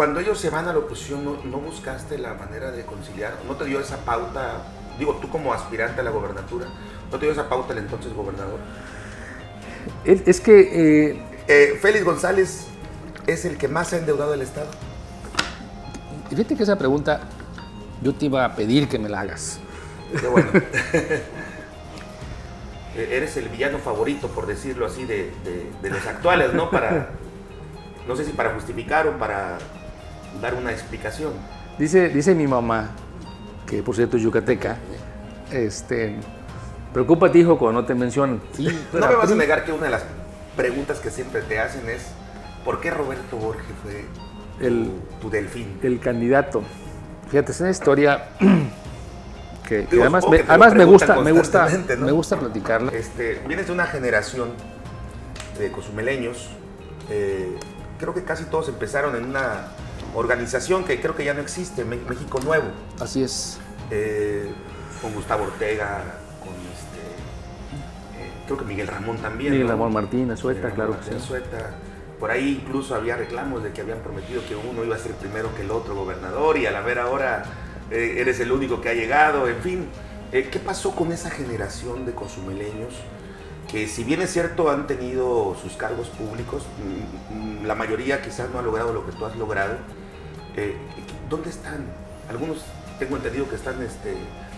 Cuando ellos se van a la oposición, ¿no buscaste la manera de conciliar? ¿No te dio esa pauta? Digo, tú como aspirante a la gobernatura, ¿no te dio esa pauta el entonces gobernador? Es que... Félix González es el que más ha endeudado el Estado. Fíjate que esa pregunta yo te iba a pedir que me la hagas. Qué bueno. Eres el villano favorito, por decirlo así, de los actuales, ¿no? Para, no sé si para justificar o para dar una explicación. Dice mi mamá, que por cierto es yucateca, preocúpate, hijo, cuando no te mencionan. Sí, no me vas a negar que una de las preguntas que siempre te hacen es ¿por qué Roberto Borges fue tu delfín? El candidato. Fíjate, es una historia que además me gusta platicarla. Vienes de una generación de cozumeleños, creo que casi todos empezaron en una organización que creo que ya no existe, México Nuevo. Así es. Con Gustavo Ortega, con creo que Miguel Ramón también. Miguel Ramón, ¿no? Martín Sueta, claro que sí. Sueta. Por ahí incluso había reclamos de que habían prometido que uno iba a ser primero que el otro gobernador y a la ver ahora eres el único que ha llegado, en fin. ¿Qué pasó con esa generación de cozumeleños que, si bien es cierto, han tenido sus cargos públicos, la mayoría quizás no ha logrado lo que tú has logrado? ¿Dónde están? Algunos tengo entendido que están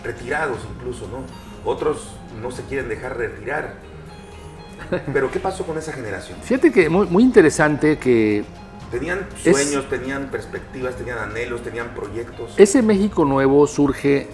retirados incluso, ¿no? Otros no se quieren dejar retirar. ¿Pero qué pasó con esa generación? Fíjate que muy, muy interesante que... Tenían sueños, tenían perspectivas, tenían anhelos, tenían proyectos. Ese México Nuevo surge...